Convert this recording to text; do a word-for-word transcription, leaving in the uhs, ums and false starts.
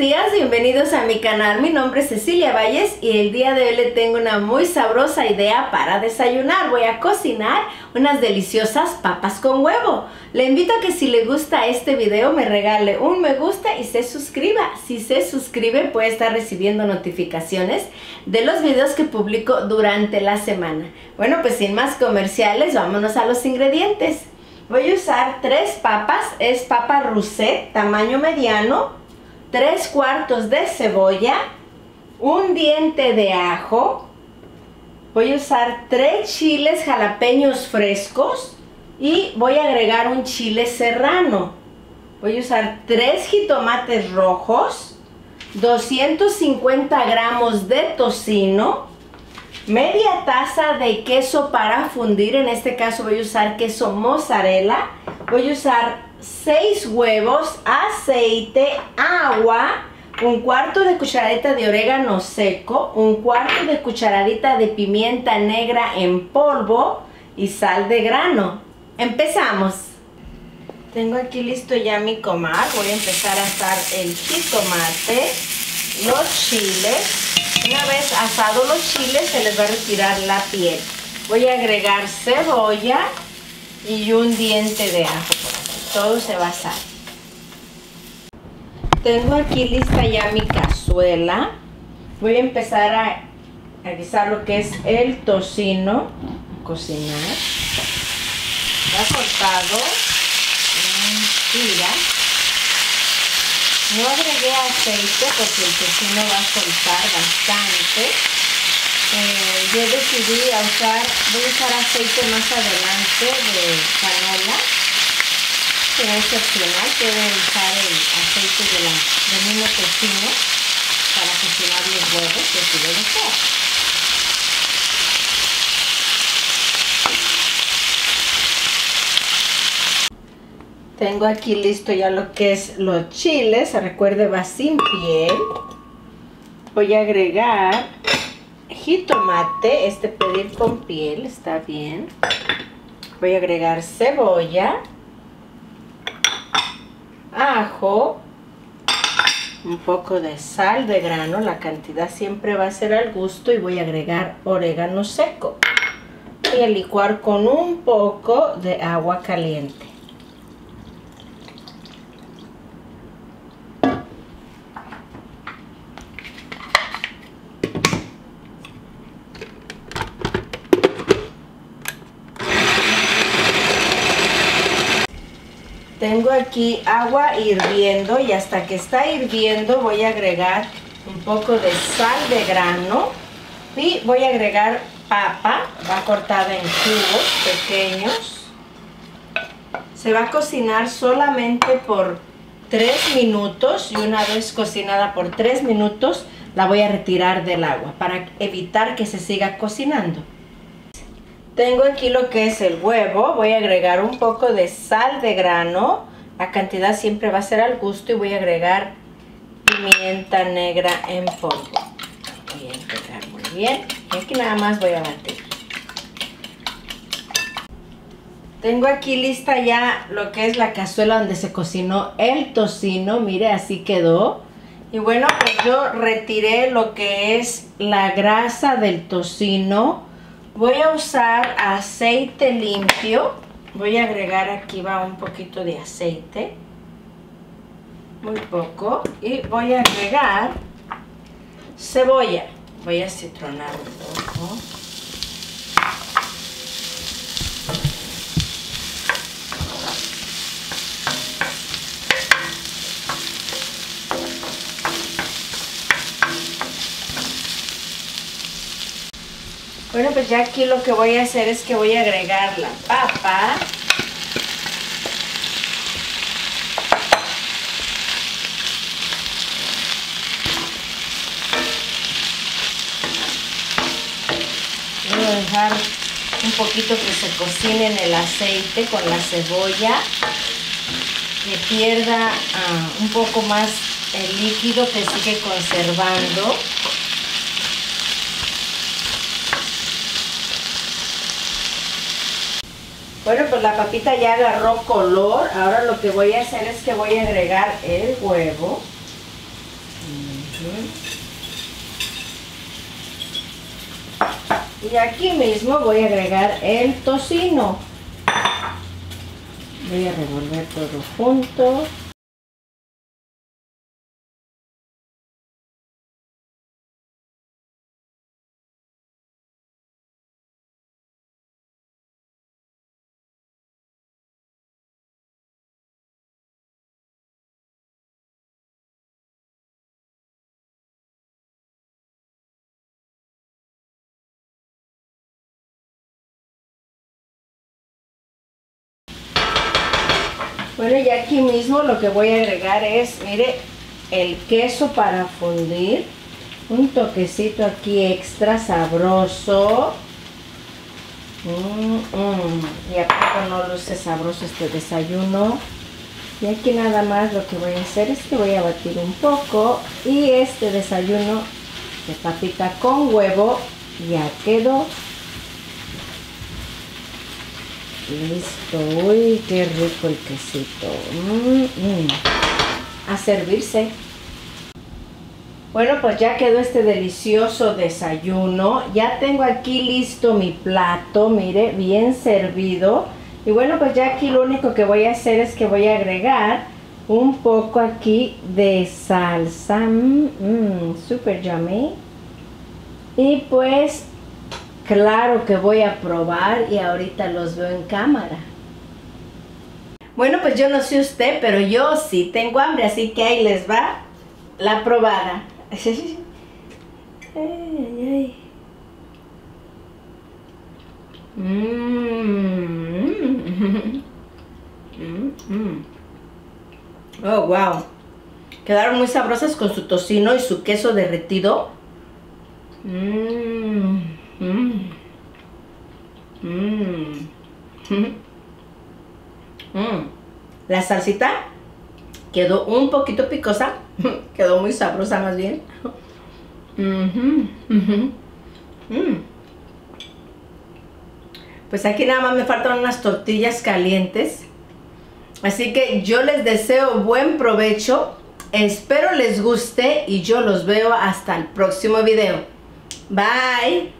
días, bienvenidos a mi canal. Mi nombre es Cecilia Valles y el día de hoy le tengo una muy sabrosa idea para desayunar. Voy a cocinar unas deliciosas papas con huevo. Le invito a que si le gusta este video me regale un me gusta y se suscriba. Si se suscribe puede estar recibiendo notificaciones de los videos que publico durante la semana. Bueno, pues sin más comerciales, vámonos a los ingredientes. Voy a usar tres papas, es papa russet, tamaño mediano, tres cuartos de cebolla, un diente de ajo. Voy a usar tres chiles jalapeños frescos y voy a agregar un chile serrano. Voy a usar tres jitomates rojos, doscientos cincuenta gramos de tocino, media taza de queso para fundir. En este caso voy a usar queso mozzarella. Voy a usar seis huevos, aceite, agua, un cuarto de cucharadita de orégano seco, un cuarto de cucharadita de pimienta negra en polvo y sal de grano. Empezamos. Tengo aquí listo ya mi comal. Voy a empezar a asar el jitomate, los chiles. Una vez asados los chiles se les va a retirar la piel. Voy a agregar cebolla y un diente de ajo. Todo se va a asar. Tengo aquí lista ya mi cazuela. Voy a empezar a, a guisar lo que es el tocino. Cocinar. Ya cortado en tiras. No agregué aceite porque el tocino va a soltar bastante. Eh, yo decidí usar, voy a usar aceite más adelante de canola, que es opcional, pueden usar el aceite de la, del mismo tocino para cocinar los huevos que si lo desean. Tengo aquí listo ya lo que es los chiles, recuerde va sin piel. Voy a agregar jitomate, este pedir con piel, está bien. Voy a agregar cebolla, ajo, un poco de sal de grano, la cantidad siempre va a ser al gusto y voy a agregar orégano seco. Voy a licuar con un poco de agua caliente. Tengo aquí agua hirviendo y hasta que está hirviendo voy a agregar un poco de sal de grano y voy a agregar papa, va cortada en cubos pequeños. Se va a cocinar solamente por tres minutos y una vez cocinada por tres minutos la voy a retirar del agua para evitar que se siga cocinando. Tengo aquí lo que es el huevo, voy a agregar un poco de sal de grano, la cantidad siempre va a ser al gusto y voy a agregar pimienta negra en polvo. Voy a integrar muy bien y aquí nada más voy a batir. Tengo aquí lista ya lo que es la cazuela donde se cocinó el tocino, mire así quedó. Y bueno, pues yo retiré lo que es la grasa del tocino. Voy a usar aceite limpio, voy a agregar aquí va un poquito de aceite, muy poco, y voy a agregar cebolla, voy a citronar un poco. Bueno, pues ya aquí lo que voy a hacer es que voy a agregar la papa. Voy a dejar un poquito que se cocine en el aceite con la cebolla, que pierda uh, un poco más el líquido que sigue conservando. Bueno, pues la papita ya agarró color, ahora lo que voy a hacer es que voy a agregar el huevo. Y aquí mismo voy a agregar el tocino. Voy a revolver todo junto. Bueno, y aquí mismo lo que voy a agregar es, mire, el queso para fundir. Un toquecito aquí extra sabroso. Mm, mm. Y a poco no luce sabroso este desayuno. Y aquí nada más lo que voy a hacer es que voy a batir un poco. Y este desayuno de papita con huevo ya quedó. Listo, uy, qué rico el quesito. Mm, mm. A servirse. Bueno, pues ya quedó este delicioso desayuno. Ya tengo aquí listo mi plato, mire, bien servido. Y bueno, pues ya aquí lo único que voy a hacer es que voy a agregar un poco aquí de salsa. Mm, super yummy. Y pues... claro que voy a probar y ahorita los veo en cámara. Bueno, pues yo no sé usted, pero yo sí tengo hambre, así que ahí les va la probada. Ay, ay, ay. Mm. Mm. Oh, wow. Quedaron muy sabrosas con su tocino y su queso derretido. Mmm. Mmm. Mmm. Mmm. La salsita quedó un poquito picosa. Quedó muy sabrosa más bien. Mm-hmm. Mm-hmm. Mm. Pues aquí nada más me faltan unas tortillas calientes. Así que yo les deseo buen provecho. Espero les guste y yo los veo hasta el próximo video. Bye.